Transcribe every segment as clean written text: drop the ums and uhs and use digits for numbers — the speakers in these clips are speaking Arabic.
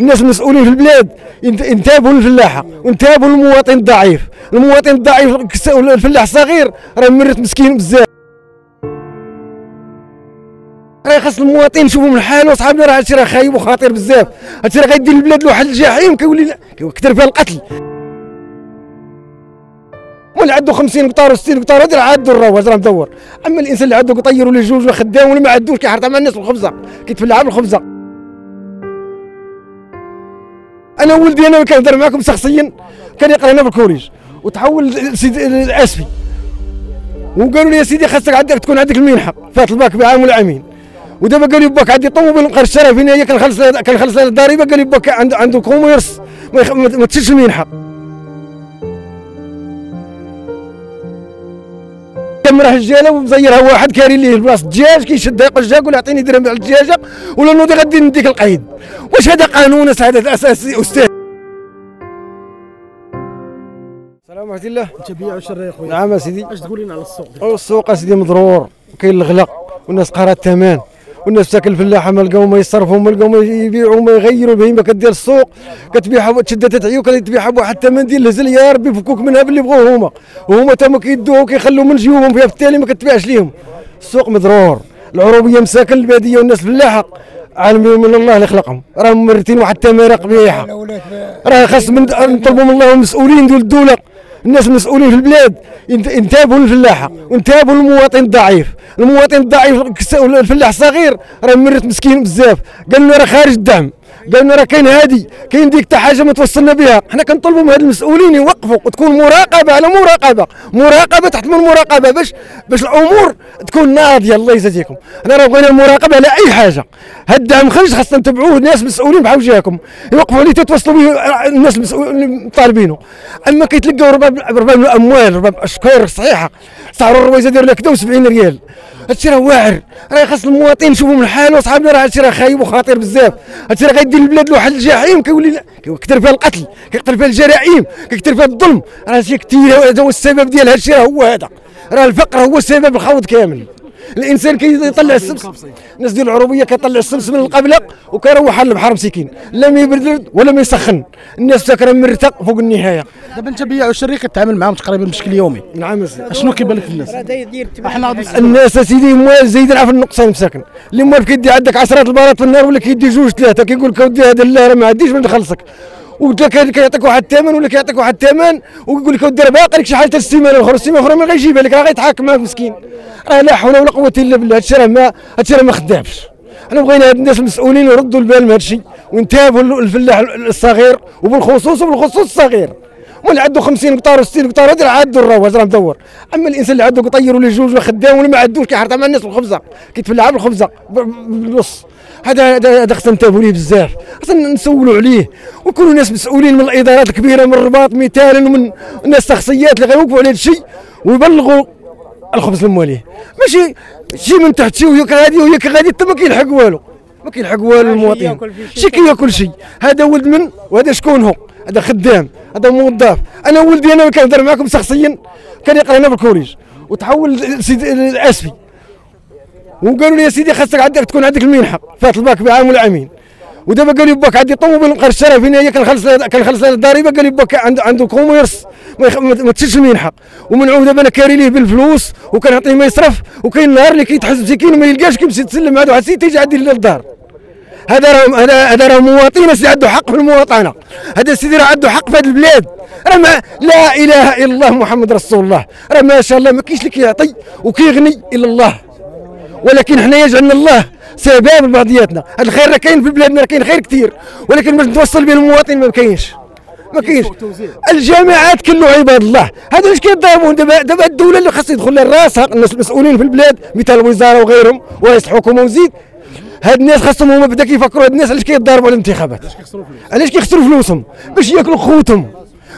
الناس المسؤولين في البلاد انتبهوا للفلاحه وانتبهوا للمواطن الضعيف. المواطن الضعيف الفلاح الصغير راه مرت مسكين بزاف، راه خاص المواطن يشوفوا من حاله. صحابنا راه هادشي راه خايب وخطير بزاف، هادشي راه غيدير البلاد لواحد الجحيم كيولي كثر فيها القتل. واللي عنده 50 قطار و 60 قطار هذا عادو الرواج راه مدور، اما الانسان اللي عنده قطير ولا جوج ولا خدام ولا ما عندوش كيحرطها مع الناس بالخبزه، كيتفلع بالخبزه. انا ولدي انا كنهضر معكم شخصيا كان يقرا هنا بالكوريج وتحول للاسفي، وقالوا لي يا سيدي خاصك عندك تكون عندك المنحه فات الباك بعام ولا عامين. ودابا قال لي باك عندي طوموبيل نبقى نشتريها فين هي كنخلص الضريبه. قال لي باك عنده كوميرس ما تشدش المنحه. كم راح الجاله ومزيرها واحد كاري ليه بلاصه الدجاج كيشدها يقول الدجاج ولا عطيني درهم على الدجاجه ولا نوضي غادي نديك القيد. واش هذا قانون هذا الاساسي استاذ؟ السلام ورحمه الله. انت بيع وشري اخويا؟ نعم اسيدي. اش تقول لنا على السوق؟ السوق اسيدي مضرور، كاين الغلاء والناس قارات الثمن والناس ساكن الفلاحه ما لقاو ما يصرفوا ما لقاو ما يبيعوا ما يغيروا. البهيمه كدير السوق كتبيعها تشدها تتعيو كتبيعها بواحد الثمن ديال الهزل. يا ربي فكوك منها باللي بغوه هما، وهما تا ما كيدوها وكيخلوا من جيوبهم فيها، بالتالي ما كتبيعش ليهم. السوق مضرور، العروبيه مساكن الباديه والناس الفلاحه عالمين من الله اللي خلقهم راهم مرتين واحد التماره قبيحه. راه خاص نطلبوا من الله المسؤولين ديال الدوله، الناس المسؤولين في البلاد انتبهوا للفلاحه وانتبهوا للمواطن الضعيف. المواطن الضعيف الفلاح الصغير راه مرت مسكين بزاف. قال لنا راه خارج الدعم، قال لنا راه كاين هادي كاين ديك حتى حاجه ما توصلنا بها. حنا كنطلبوا من هاد المسؤولين يوقفوا وتكون مراقبه على مراقبه تحت من المراقبه باش الامور تكون ناضيه. الله يجازيكم، حنا راه بغينا المراقبه على اي حاجه. هاد الدعم خرج خاصنا نتبعوه، الناس مسؤولين بحال وجهكم يوقفوا عليه تتوصلوا به الناس المسؤولين طالبينه. اما كيتلقاو رباب الاموال رباب اشكار صحيحه، سعر الرويزه داير لها كذا و70 ريال. هادشي راه واعر، راه خاص المواطن يشوفوا من حاله. صحابنا راه هادشي راه خايب وخطير بزاف، هادشي راه غيدير البلاد لواحد الجحيم كيولي كثر فيها القتل، كيكثر فيها الجرائم، كيكثر فيها الظلم. راه شي كثير، هذا هو السبب ديال هادشي، راه هو هذا، راه الفقر هو سبب الخوض كامل. الانسان كيطلع السمس، الناس ديال العروبيه كيطلع السمس من القبله وكيروح للبحر مسكين، لا ما يبرد ولا ما يسخن. الناس ساكنه مرتاق فوق النهايه. دابا انت بيع وشري كتعامل معاهم تقريبا بشكل يومي. نعم. شنو كيبان لك في الناس؟ الناس اسيدي موال زايد في النقصان مساكن، اللي موال كيدي عندك 10 البارات في النهار ولا كيدي جوج ثلاثه كيقول لك اودي هذا لا راه ما عنديش من نخلصك، وكان كيعطيك واحد الثمن ولا كيعطيك واحد الثمن ويقول لك دير باقي لك شي حاجه السيمانه الاخرى، السيمانه الاخرى ما غيجيبها لك، راه غيتحاكم معاك مسكين. راه لا حول ولا قوه الا بالله، هادشي راه ما خدامش. انا بغينا هاد الناس المسؤولين يردوا البال من هادشي وينتبهوا للفلاح الصغير، وبالخصوص الصغير. واللي عنده 50 قطار و60 قطار هذا عادو الرواج راه مدور، اما الانسان اللي عنده قطير ولا جوج ولا خدام ولا ما عندوش كيحرطها مع الناس بالخبزه، كيتفلع بالخبزه بالنص. هذا خصنا ننتبهوا ليه بزاف، خصنا نسولوا عليه ويكونوا ناس مسؤولين من الادارات الكبيره من الرباط مثالا ومن ناس شخصيات اللي غيوقفوا على هذا الشيء ويبلغوا الخبز لمواليه، ماشي شي من تحت شي وهي كغادي حتى ما كيلحق والو، ما كيلحق والو المواطن، شي كياكل شي. هذا ولد من وهذا شكون هو؟ هذا خدام، هذا موظف. انا ولدي انا كنهضر معكم شخصيا كان يقرا هنا بالكوريج وتحول للاسفي، وقالوا لي يا سيدي خاصك عندك تكون عندك المنحه فات الباك بعام ولا عامين. ودابا قال لي باك عندي طوموبيل نبقى نشتريها فين هي كنخلص الضريبه. قال لي باك عنده كوميرس ما تشدش المنحه، ومنعوه دابا انا كاري ليه بالفلوس وكنعطيه ما يصرف، وكاين نهار اللي كيتحس مسكين وما يلقاش كيمشي يتسلم عند واحد السيد تيجي عندي للدار. هذا راه مواطن، السيد عنده حق في المواطنه، هذا السيد راه عنده حق في هذه البلاد. راه لا اله الا الله محمد رسول الله، راه ما شاء الله ما كاينش اللي كيعطي وكيغني الا الله، ولكن حنايا جعلنا الله سبب لبعضياتنا. هذا الخير راه كاين في بلادنا، راه كاين خير كثير، ولكن باش نتوصل به المواطن ما كاينش. الجامعات كله عباد الله، هذا علاش كيضربوهم دابا الدوله اللي خاص يدخل لها راسها الناس المسؤولين في البلاد مثل الوزاره وغيرهم ورئيس الحكومه وزيد. هاد الناس خاصهم هما بدا كيفكروا، هاد الناس علاش كيضاربوا على الانتخابات؟ علاش كيخسروا فلوسهم؟ باش ياكلوا خوتهم.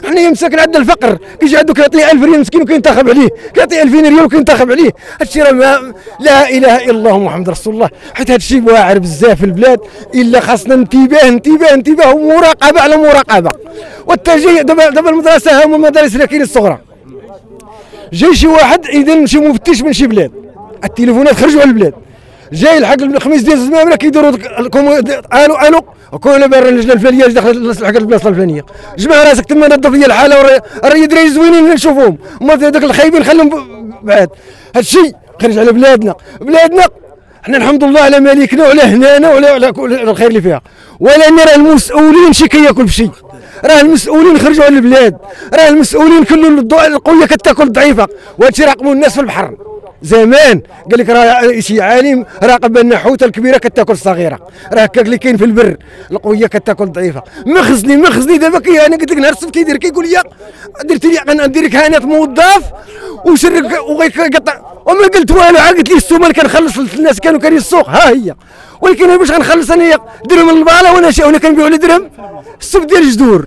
حنايا مساكن عندنا الفقر، كيجي عنده كيعطيه 1000 ريال مسكين وكينتخب عليه، كيعطيه 2000 ريال وكينتخب عليه. هادشي راه لا اله الا الله محمد رسول الله، حيت هادشي واعر بزاف في البلاد. الا خاصنا انتباه ومراقبه على مراقبه. والتجهيز دابا المدرسه هما المدارس اللي كاينين الصغرى، جاي شي واحد اذا شي مفتش من شي بلاد، التليفونات خرجوا على البلاد، جاي الحق الخميس ديال الزمامره كيديروا الو وكون برا اللجنه الفلانيه دخلت الحق البلاصه الفلانيه، جمع راسك تما نظف لي الحاله، راه دراري زوينين نشوفهم، هما هذوك الخايبين خليهم بعاد. هادشي خرج على بلادنا حنا الحمد لله على مالكنا وعلى هنانا وعلى كل الخير اللي فيها، ولكن راه المسؤولين شي كياكل بشي، راه المسؤولين خرجوا على البلاد، راه المسؤولين كلهم القويه كتاكل الضعيفه، وهادشي راقبوا الناس في البحر. زمان قال لك راه شي عالم راقب ان حوته الكبيره كتاكل الصغيره، راه هكاك اللي كاين في البر، القويه كتاكل الضعيفه. مخزني دابا انا قلت لك نهار السبت كيدير كيقول لي درت لي غندير لك هانات موظف وشرك وغيقطع، وما قلت والو، عاد قلت لي السومه كنخلص الناس كانوا كاين السوق ها هي، ولكن باش غنخلص انا درهم الباله وانا هنا كنبيعوا على درهم السبت ديال الجذور.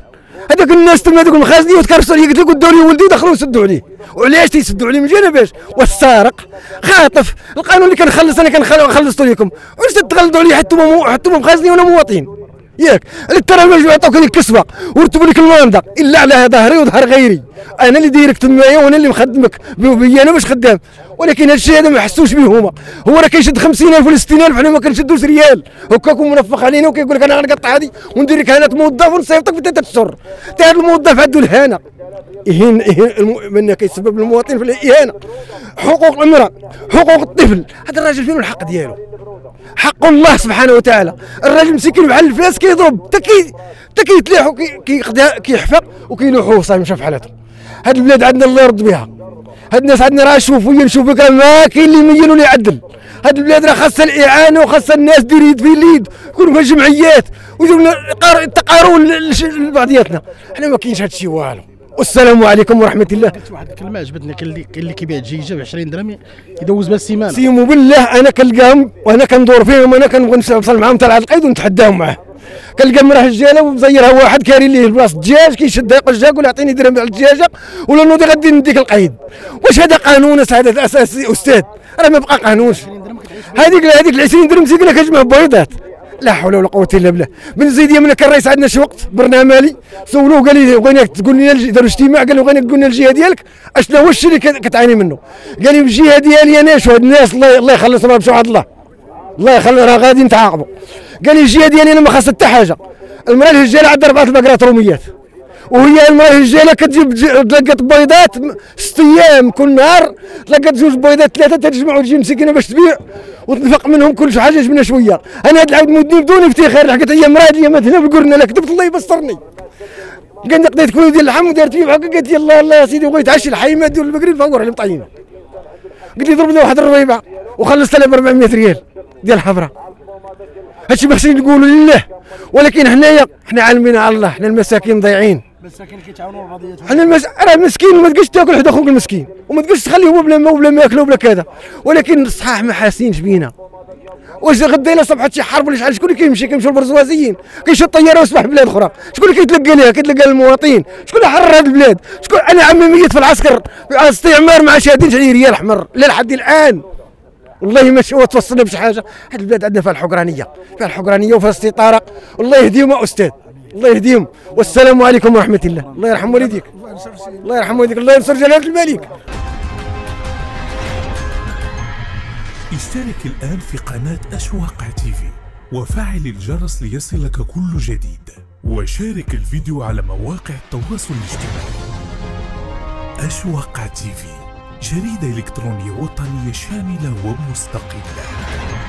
هذاك الناس تما هذوك المخازني وتكرفسوا عليا، قلت لك داو لي ولدي ودخلوا وسدوا عليه. وعلاش تيسدوا عليه؟ من جانباش والسارق خاطف القانون اللي كنخلص انا كنخلصتو ليكم، واش تتغلطوا عليه؟ حتى مخازني وانا مواطن ياك، ترى المجموع عطاوك هذيك الكسوه ورتبوا لك المنضه الا على ظهري وظهر غيري، انا اللي دايرك تمايا وانا اللي مخدمك بيا انا باش خدام، ولكن هذا الشيء هذا ما حسوش به هما، هو راه كيشد 50000 ولا 60000 حنا ما كنشدوش ريال، هكاك ومنفخ علينا وكيقول لك انا غنقطع هذه وندير لك هانات موظف ونصيفطك في 3 أشهر، حتى هذا الموظف عنده الهانه، من كيسبب المواطن في الاهانه، حقوق المراه، حقوق الطفل، هذا الراجل فين الحق ديالو؟ حق الله سبحانه وتعالى، الراجل مسكين بحال الفاس كيضرب حتى كيتلاح وكيقضيها كيحفق وكيلوحوه صافي مشى في حالته. هاد البلاد عندنا الله يرد بها، هاد الناس عندنا راه شوفويا نشوفك راه ما كاين اللي يمين ولا يعدل، هاد البلاد راه خاصها الاعانه وخاصها الناس دير يد في اليد، يكونوا فيها جمعيات ويجيو التقارون لبعضياتنا، حنا ما كاينش هادشي والو. والسلام عليكم ورحمه الله. قلت واحد الكلمه عجبتني، كان اللي كيبيع الدجيجه ب 20 درهم يدوز بها السيمانه. سيمو بالله انا كنلقاهم وانا كندور فيهم، وانا كنبغي نوصل معاهم حتى لعند القيد ونتحداهم معاه. كنلقى مراح الجاله ومزيرها واحد كاري ليه بلاصه الدجاج كيشدها يقول يقول اعطيني درهم على الدجاجه ولا نوضي غادي نديك القيد. واش هذا قانون هذا الاساسي استاذ؟ راه ما بقى قانونش. هذيك ال 20 درهم مسكينه كتجمع بيضات. لا حول ولا قوة إلا بالله. بن زيد يمنا كان الرئيس عندنا شي وقت برنامالي سولوه قال لي بغيناك تقول لنا، داروا اجتماع قال لي بغيناك تقول لنا الجهة ديالك اشنا هو الشيء اللي كتعاني منه. قال لي الجهة ديالي انا شو هاد الناس الله يخلصهم بشوعة الله. الله يخلص راه غادي نتعاقبوا. قال لي الجهة ديالي انا ما خاصها حتى حاجة. المرأة الهجالة عندها 4 البقرات روميات. وهي المرأة الهجالة كتجيب تلقات بيضات 6 أيام كل نهار، تلقات 2 بيضات 3 تتجمع وتجي مسكينة باش تبيع وتنفق منهم كل حاجه جبنا شويه. انا هاد العود مودني بدون افتخار حكيت هي مراد لي مات هنا بالقرن، انا كذبت الله يبصرني. قال لي قضيت كيلو ديال اللحم ودارت فيه بحال هكا، قالت لي الله الله يا سيدي بغيت عشي الحيمه ديال المغرب فور على مطعيمه. قلت لي ضربنا واحد الربيبه وخلصت لها ب 400 ريال ديال الحفره. هادشي ما خصنيش نقولوا لله، ولكن حنايا حنا عالمين على الله، حنا المساكين ضايعين، المساكين كيتعاونوا بعضياتهم. راه مسكين وما تقدرش تاكل حدا خوك المسكين، وما تقدرش تخليه هو بلا ما وبلا ماكله وبلا كذا، ولكن الصحاح ما حاسينش بينا. واش غدا الا صبحت شي حرب ولا شحال شكون اللي كيمشيو البرزوازيين؟ كيمشيو الطياره ويصبح في بلاد اخرى، شكون اللي كيتلقى ليها؟ كيتلقى المواطن، شكون اللي حرر هذه البلاد؟ شكون؟ انا عمي ميت في العسكر استعمار ما شادينش عليه ريال احمر لحد الان. والله ما هو توصلنا بشي حاجه، هاد البلاد عندنا فيها الحقرانيه، فيها الحقرانيه وفيها الاستطاره، والله يهديهم استاذ، الله يهديهم. والسلام عليكم ورحمه الله. الله يرحم والديك، الله يرحم والديك، الله ينصر جلاله الملك. اشترك الان في قناه آش واقع تيفي وفعل الجرس ليصلك كل جديد، وشارك الفيديو على مواقع التواصل الاجتماعي. آش واقع تيفي، جريدة إلكترونية وطنية شاملة ومستقلة.